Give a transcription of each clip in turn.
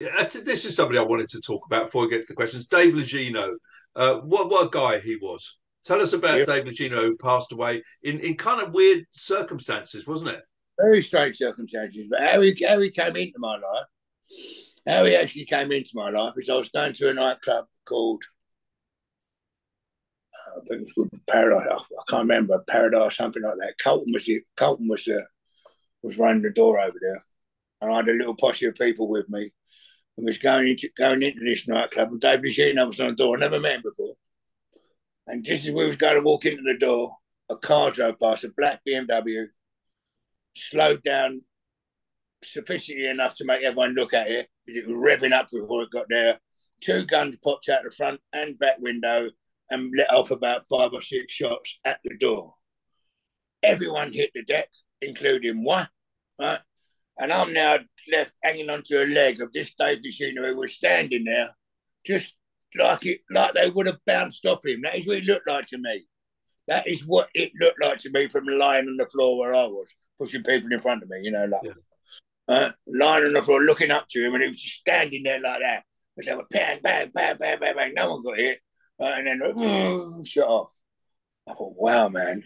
This is somebody I wanted to talk about before we get to the questions. Dave Legeno, what a guy he was. Tell us about Dave Legeno, who passed away in kind of weird circumstances, wasn't it? Very strange circumstances. But how he came into my life, how he actually came into my life, is I was going to a nightclub called Paradise. I can't remember, Paradise, something like that. Colton was running the door over there, and I had a little posse of people with me, and was going into this nightclub. And Dave Legeno was on the door. I never met him before. And just as we was going to walk into the door, a car drove past, a black BMW, slowed down sufficiently enough to make everyone look at it. It was revving up before it got there. Two guns popped out the front and back window and let off about 5 or 6 shots at the door. Everyone hit the deck, including one, right? And I'm now left hanging onto a leg of this Dave Legeno, who was standing there, just like they would have bounced off him. That is what it looked like to me. That is what it looked like to me from lying on the floor where I was, pushing people in front of me, you know, like, lying on the floor, looking up to him, and he was just standing there like that. It's like, bang, bang, bang, bang, bang, bang. No one got hit. And then, like, shut off. I thought, wow, man,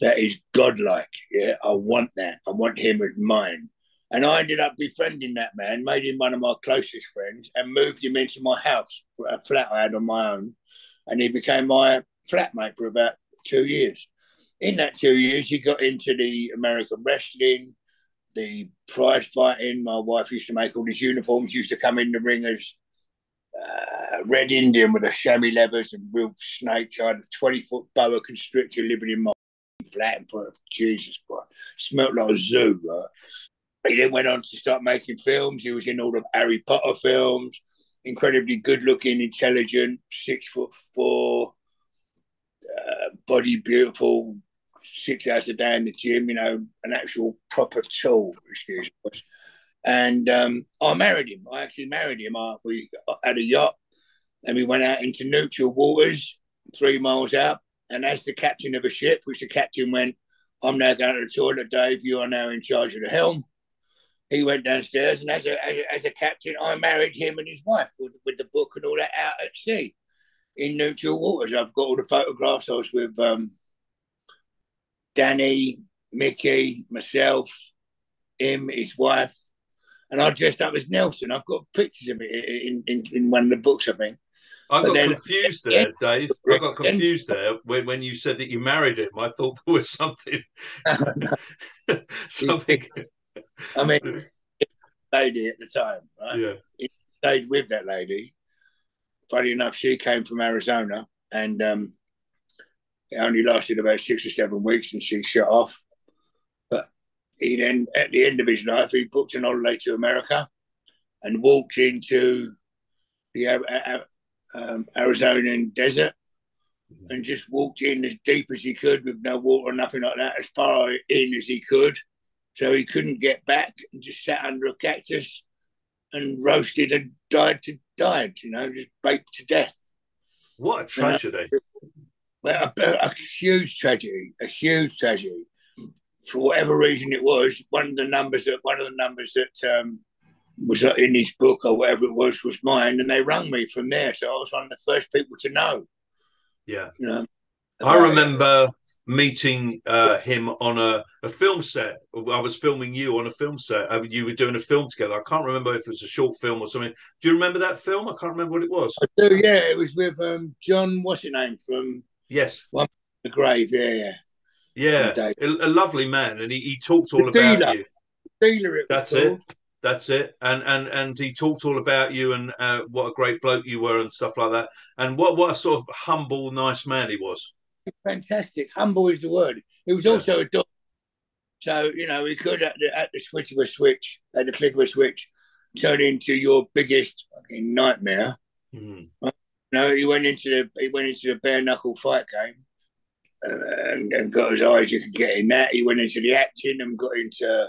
that is godlike. Yeah, I want that. I want him as mine. And I ended up befriending that man, made him one of my closest friends, and moved him into my house, a flat I had on my own. And he became my flatmate for about 2 years. In that 2 years, he got into the American wrestling, the prize fighting. My wife used to make all these uniforms, used to come in the ring as Red Indian with the chamois leathers and real snakes. I had a 20-foot boa constrictor living in my flat. And for Jesus Christ, smelled like a zoo, right? He then went on to start making films. He was in all the Harry Potter films. Incredibly good-looking, intelligent, 6'4", body beautiful, 6 hours a day in the gym, you know, an actual proper tool, excuse me. And I married him. I actually married him. We had a yacht, and we went out into neutral waters, 3 miles out. And as the captain of a ship, which the captain went, I'm now going to the toilet, Dave. You are now in charge of the helm. He went downstairs, and as a captain, I married him and his wife with the book and all that out at sea in neutral waters. I've got all the photographs. I was with Danny, Mickey, myself, him, his wife, and I dressed up as Nelson. I've got pictures of it in one of the books, I think. I got confused there, Dave, when you said that you married him. I thought there was something. I mean, lady at the time, right? Yeah. He stayed with that lady. Funny enough, she came from Arizona, and it only lasted about 6 or 7 weeks, and she shut off. But he then, at the end of his life, he booked an holiday to America and walked into the Arizonian desert and just walked in as deep as he could with no water, nothing like that, as far in as he could. So he couldn't get back, and just sat under a cactus and roasted and died, you know, just baked to death. What a tragedy. Well, a huge tragedy, a huge tragedy. For whatever reason it was, one of the numbers that was in his book or whatever it was mine, and they rung me from there. So I was one of the first people to know. Yeah. You know, I remember meeting him on a film set. I was filming you on a film set. You were doing a film together. I can't remember if it was a short film or something. Do you remember that film? I can't remember what it was. I do, yeah. It was with John, what's his name, from... Yes. One the Grave, yeah. Yeah, yeah. A lovely man, and he talked all about you. The dealer, That's it. And he talked all about you and what a great bloke you were and stuff like that. And what a sort of humble, nice man he was. Fantastic. Humble is the word. He was also a dog. So, you know, he could, at the click of a switch, turn into your biggest fucking nightmare. Mm-hmm. No, he went into the bare knuckle fight game and got as high as you could get in that. He went into the acting and got into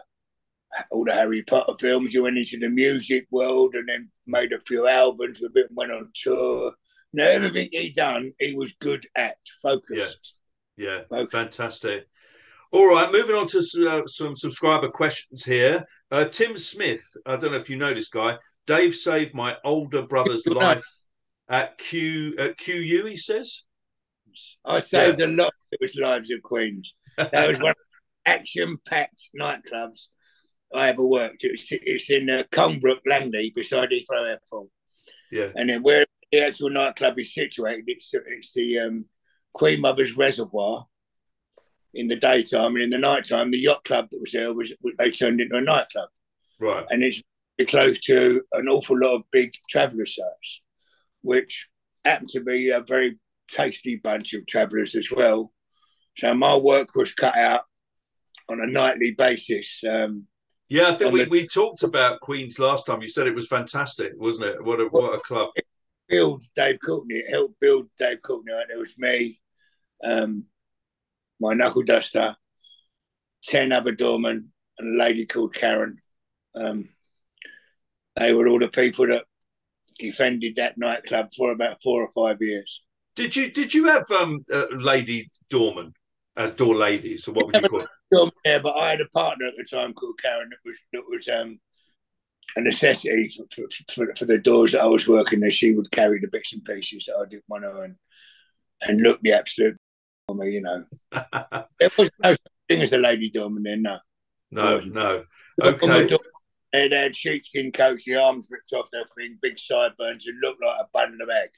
all the Harry Potter films. He went into the music world and then made a few albums with it and went on tour. Now, everything he done, he was good at, focused. Yeah, fantastic. All right, moving on to some subscriber questions here. Tim Smith, I don't know if you know this guy, Dave saved my older brother's life at QU, he says. I saved a lot of people's lives at Queens. That was one of the action-packed nightclubs I ever worked. It's in Conebrook, Landy, beside Heathrow Airport. Yeah. And then where the actual nightclub is situated, it's the Queen Mother's Reservoir in the daytime, and in the nighttime, the yacht club that was there, they turned into a nightclub. Right. And it's close to an awful lot of big traveller sites, which happened to be a very tasty bunch of travellers as well. So my work was cut out on a nightly basis. Yeah, I think we talked about Queens last time. You said it was fantastic, wasn't it? What a club. It helped build Dave Courtney. It was me, my knuckle duster, 10 other doormen, and a lady called Karen. They were all the people that defended that nightclub for about 4 or 5 years. Did you have lady doorman, door ladies, or what would you call it? Yeah, but I had a partner at the time called Karen that was a necessity for the doors that I was working in. She would carry the bits and pieces that I didn't want to and look the absolute for me, you know. There was no such thing as a lady doorman then, no. No. Okay. They had sheepskin coats, the arms ripped off their thing, big sideburns, and looked like a bundle of egg.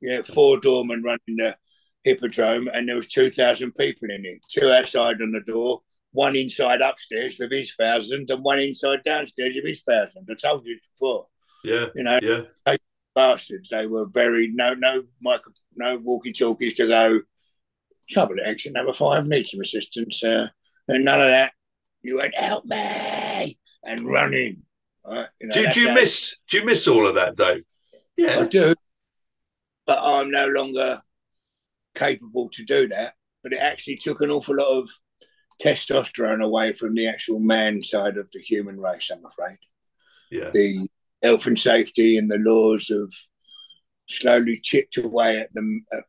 You know, 4 doormen running the Hippodrome, and there was 2,000 people in it. 2 outside on the door, 1 inside upstairs with his 1,000, and 1 inside downstairs with his 1,000. I told you before. Yeah, you know, They bastards. They were very no walkie talkies to go. Trouble action number 5 needs some assistance, and none of that. You went help me and run in. Right? You know, do you miss all of that, Dave? Yeah, I do. But I'm no longer capable to do that. But it actually took an awful lot of testosterone away from the actual man side of the human race, I'm afraid. Yeah. The health and safety and the laws have slowly chipped away at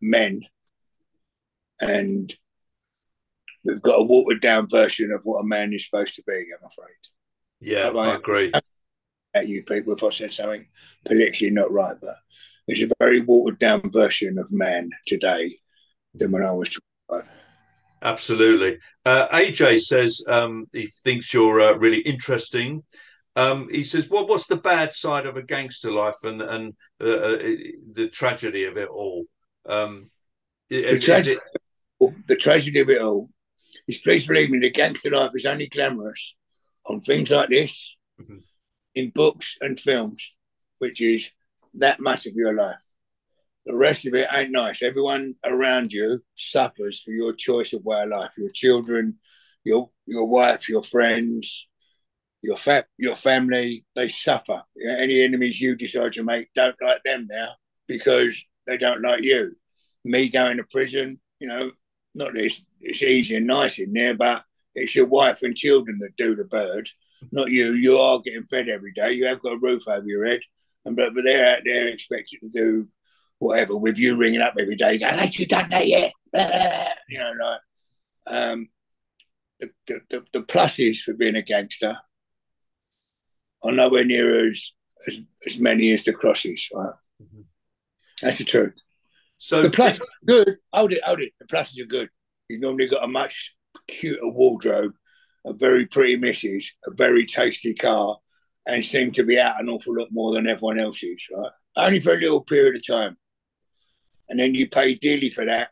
men. And we've got a watered-down version of what a man is supposed to be, I'm afraid. Yeah, I agree. At you people, if I said something politically not right, but it's a very watered-down version of man today than when I was 25. Absolutely. AJ says he thinks you're really interesting. He says, well, what's the bad side of a gangster life and the tragedy of it all? The tragedy of it all is, please believe me, the gangster life is only glamorous on things like this, in books and films, which is that much of your life. The rest of it ain't nice. Everyone around you suffers for your choice of way of life. Your children, your wife, your friends, your family, they suffer. You know, any enemies you decide to make don't like them now because they don't like you. Me going to prison, you know, not that it's easy and nice in there, but it's your wife and children that do the bird, not you. You are getting fed every day. You have got a roof over your head. But they're out there expected to do whatever with you ringing up every day going, "Have you done that yet?" You know, like the pluses for being a gangster are nowhere near as many as the crosses, right? That's the truth. So the pluses are good. Hold it. The pluses are good. You've normally got a much cuter wardrobe, a very pretty missus, a very tasty car, and seem to be out an awful lot more than everyone else is, right? Only for a little period of time. And then you pay dearly for that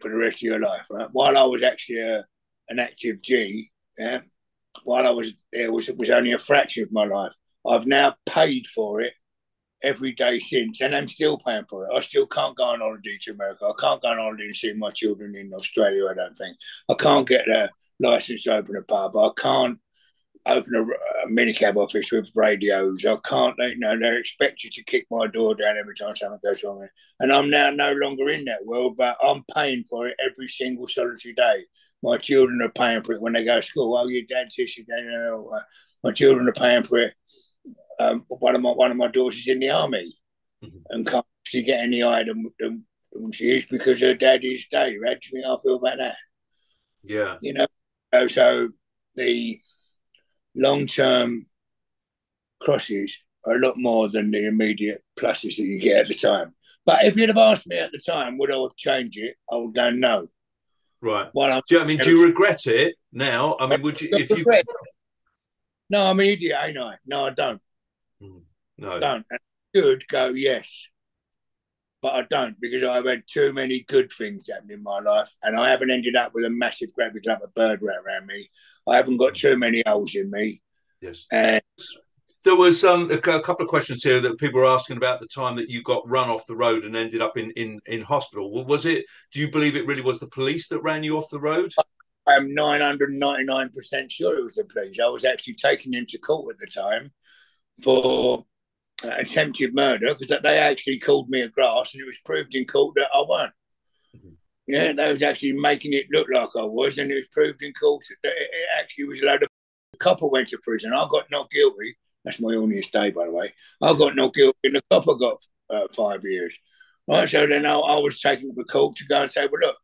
for the rest of your life, right? While I was actually an active G, yeah, while I was there, it was only a fraction of my life. I've now paid for it every day since, and I'm still paying for it. I still can't go on holiday to America. I can't go on holiday and see my children in Australia, I don't think. I can't get a license to open a pub. I can't open a minicab office with radios. I can't, you know, they're expected to kick my door down every time something goes wrong. And I'm now no longer in that world, but I'm paying for it every single solitary day. My children are paying for it when they go to school. Oh, your dad's this, your dad, you know. My children are paying for it. One of my daughters is in the army and can't actually get any item than she is because her dad is day. How do you think I feel about that? Yeah. You know, so the long-term crosses a lot more than the immediate pluses that you get at the time. But if you'd have asked me at the time, would I change it? I would have done no. Right. Well, do you, I mean, do you regret it now? I mean, would you? If you... No, I'm an idiot, ain't I? No, I don't. No, I don't. And I should go yes, but I don't, because I've had too many good things happen in my life, and I haven't ended up with a massive grabby club of bird rat around me. I haven't got too many holes in me. Yes. And there was a couple of questions here that people were asking about the time that you got run off the road and ended up in hospital. Was it? Do you believe it really was the police that ran you off the road? I am 999% sure it was the police. I was actually taken into court at the time for attempted murder, because they actually called me a grass, and it was proved in court that I weren't. Mm-hmm. Yeah, they was actually making it look like I was, and it was proved in court that it actually was a load of... The copper went to prison. I got not guilty. That's my illness day, by the way. I got not guilty, and the copper got 5 years. Right, so then I was taken to court to go and say, well, look,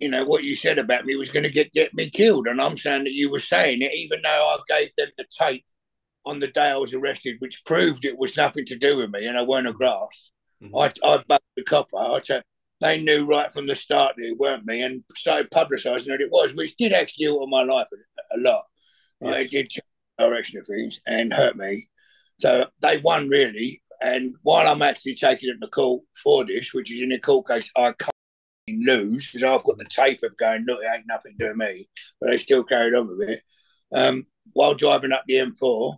you know, what you said about me was going to get me killed. And I'm saying that you were saying it, even though I gave them the tape on the day I was arrested, which proved it was nothing to do with me and I weren't a grass. Mm-hmm. I bugged the copper. They knew right from the start that it weren't me, and started publicising that it was, which did actually alter my life a lot. Yes. It did change the direction of things and hurt me. So they won, really. And while I'm actually taking it to court for this, which is in a court case I can't lose, because I've got the tape of going, look, it ain't nothing to do with me, but they still carried on with it. While driving up the M4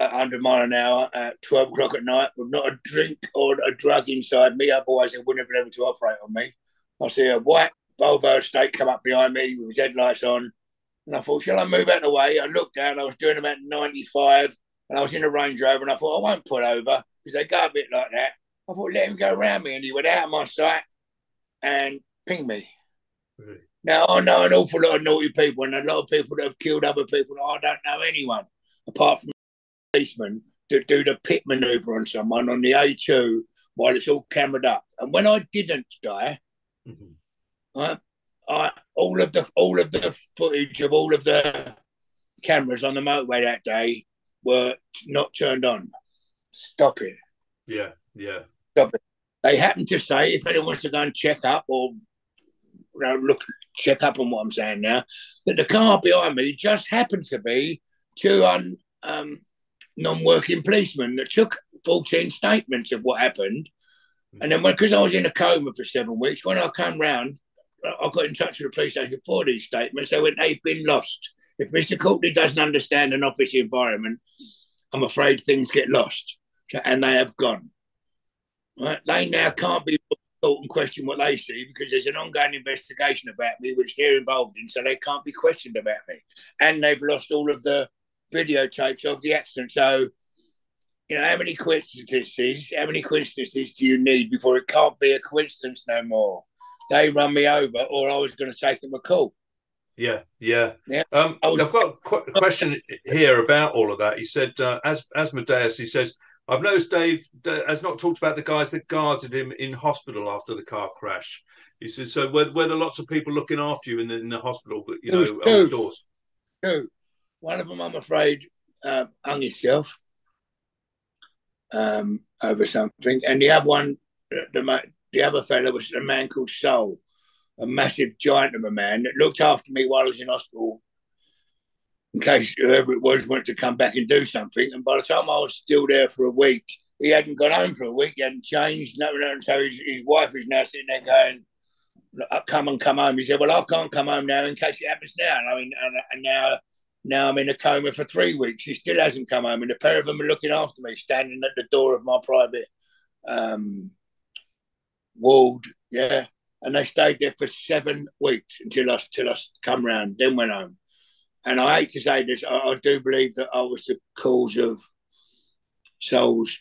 at 100 mile an hour at 12 o'clock at night, with not a drink or a drug inside me, otherwise they wouldn't have been able to operate on me, I see a white Volvo estate come up behind me with his headlights on, and I thought, shall I move out of the way? I looked down, I was doing about 95, and I was in a Range Rover, and I thought, I won't pull over, because they go a bit like that. I thought, let him go around me, and he went out of my sight and ping me. Really? Now, I know an awful lot of naughty people, and a lot of people that have killed other people. I don't know anyone apart from policemen that do the pit manoeuvre on someone on the A2 while it's all camered up. And when I didn't die, mm-hmm. all of the footage of all of the cameras on the motorway that day were not turned on. Stop it. Yeah, yeah. Stop it. They happen to say, if anyone wants to go and check up, or you know, check up on what I'm saying now, that the car behind me just happened to be two non-working policemen that took 14 statements of what happened. And then because I was in a coma for 7 weeks, when I came round, I got in touch with the police station for these statements. They went, they've been lost. If Mr. Courtney doesn't understand an office environment, I'm afraid things get lost. And they have gone. Right. They now can't be caught and questioned what they see, because there's an ongoing investigation about me which they're involved in, so they can't be questioned about me. And they've lost all of the videotapes of the accident. So, you know, how many coincidences do you need before it can't be a coincidence no more? They run me over, or I was going to take them a call. Yeah, yeah. I've got a question here about all of that. He said, Asmodeus, he says, I've noticed Dave has not talked about the guys that guarded him in hospital after the car crash. He says, so were there lots of people looking after you in the hospital, but you know, outdoors? Two. One of them, I'm afraid, hung himself over something. And the other one, the other fella, was a man called Saul, a massive giant of a man that looked after me while I was in hospital, in case whoever it was wanted to come back and do something. And by the time I was still there for a week, he hadn't gone home for a week, he hadn't changed, nothing. So his wife is now sitting there going, come home. He said, well, I can't come home now in case it happens now. And I mean, and now I'm in a coma for 3 weeks. He still hasn't come home. And the pair of them are looking after me, standing at the door of my private ward. Yeah. And they stayed there for 7 weeks until I come round, then went home. And I hate to say this, I do believe that I was the cause of Saul's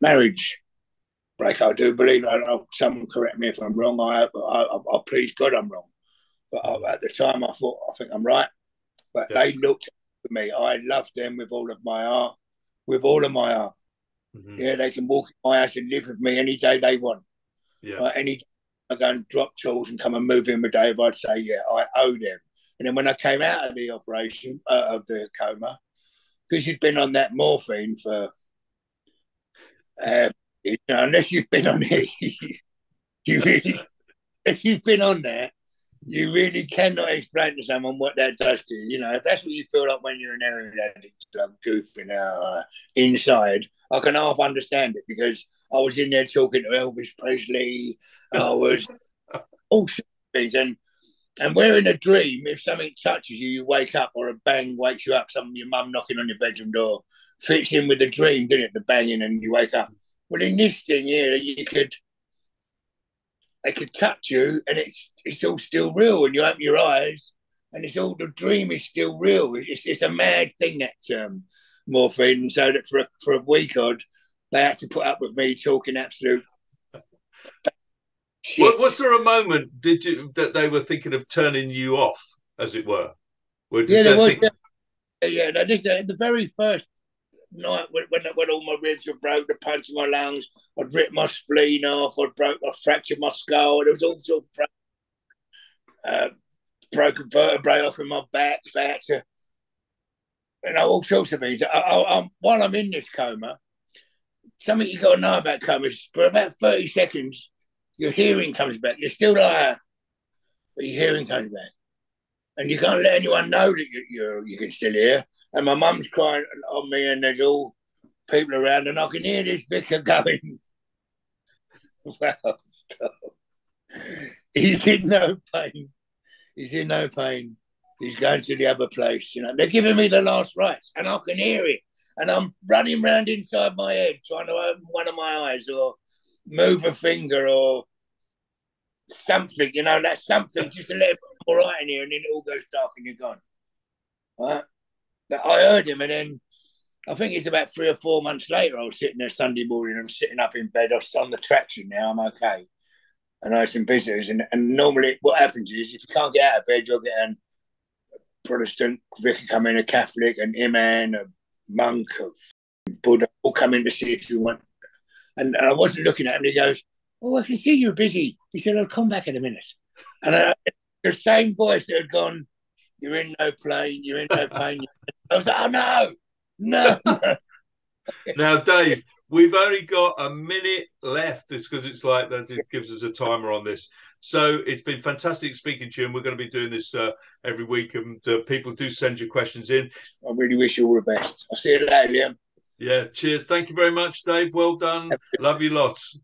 marriage break. I do believe, I don't know, someone correct me if I'm wrong, I please God I'm wrong. But at the time I thought, I think I'm right. But yes, they looked at me. I loved them with all of my heart, Mm-hmm. Yeah, they can walk in my house and live with me any day they want. Yeah. Any day I go and drop tools and come and move in a day if I'd say, yeah, I owe them. And then when I came out of the operation, of the coma, because you'd been on that morphine for, unless you've been on it, you really, if you've been on that, you really cannot explain to someone what that does to you. You know, if that's what you feel like when you're an heroin addict, I'm goofing out inside, I can half understand it because I was in there talking to Elvis Presley. I was all sorts of things. And we're in a dream. If something touches you, you wake up, or a bang wakes you up. Some your mum knocking on your bedroom door fits in with the dream, didn't it? The banging, and you wake up. Well, in this thing here, you could, they could touch you, and it's all still real. And you open your eyes, and it's all, the dream is still real. It's a mad thing, that morphine. And so that for a week odd, they had to put up with me talking absolute. Shit. Was there a moment that they were thinking of turning you off, as it were? Yeah, there was. Yeah, the very first night when all my ribs were broke, the punch in my lungs, I'd ripped my spleen off, I fractured my skull. There was all sorts of broken vertebrae off in my back, all sorts of things. While I'm in this coma, something you got to know about coma is for about 30 seconds. Your hearing comes back. You're still there, but your hearing comes back. And you can't let anyone know that you can still hear. And my mum's crying on me, and there's all people around, and I can hear this vicar going, well, stop. He's in no pain. He's in no pain. He's going to the other place. You know, they're giving me the last rites, and I can hear it. And I'm running round inside my head trying to open one of my eyes or move a finger or something, you know, that's something just to let it all right in here, and then it all goes dark and you're gone. All right? But I heard him, and then I think it's about 3 or 4 months later, I was sitting there Sunday morning, I'm sitting up in bed, I'm on the traction now, I'm okay. And I had some visitors, and normally what happens is if you can't get out of bed, you'll get a Protestant vicar come in, a Catholic, an imam, a monk, a Buddha, all come in to see if you want. And I wasn't looking at him, and he goes, oh, I can see you're busy. He said, I'll come back in a minute. And the same voice that had gone, you're in no pain, you're in no pain. I was like, oh, no. Now, Dave, we've only got a minute left. It's because it's like that, it gives us a timer on this. So it's been fantastic speaking to you, and we're going to be doing this every week. And people do send your questions in. I really wish you all the best. I'll see you later, Liam. Yeah, cheers. Thank you very much, Dave. Well done. Love you lots.